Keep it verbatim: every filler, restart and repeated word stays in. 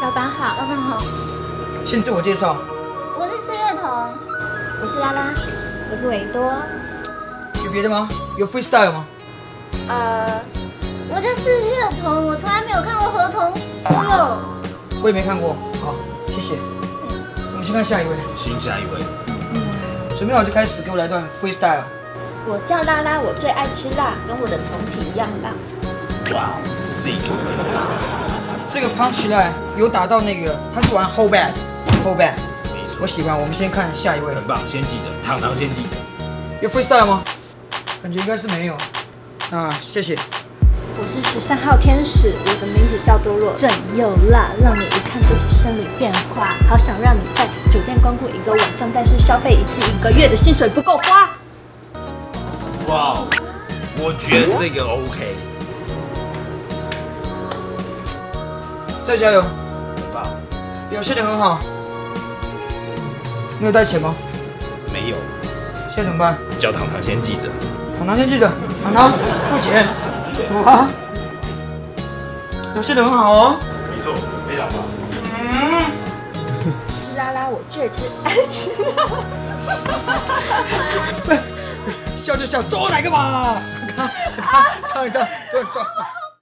老板好，老板好。先自我介绍。我是四月彤，我是拉拉，我是维多。有别的吗？有 freestyle 吗？呃，我叫四月彤，我从来没有看过合同。有。我也没看过。好，谢谢。嗯、我们先看下一位。行，下一位。嗯。准备好就开始，给我来段 freestyle。我叫拉拉，我最爱吃辣，跟我的同体一样辣。哇，这个。 这个 punchline 有打到那个，他是玩 hold back hold back， 我喜欢。我们先看下一位，很棒，先记得，糖糖先记得。有 freestyle 吗？感觉应该是没有。啊，谢谢。我是十三号天使，我的名字叫多肉，正又辣，让你一看就是生理变化。好想让你在酒店光顾一个晚上，但是消费一次一个月的薪水不够花。哇，我觉得这个 OK。 再加油！很棒，表现得很好。你有带钱吗？没有。现在怎么办？叫糖糖先记着。糖糖先记着。糖糖付钱。走吧。表现得很好哦。没错，非常棒。嗯。拉拉，我最吃爱吃辣。笑就笑，做哪个嘛？哈哈，唱一唱，转转。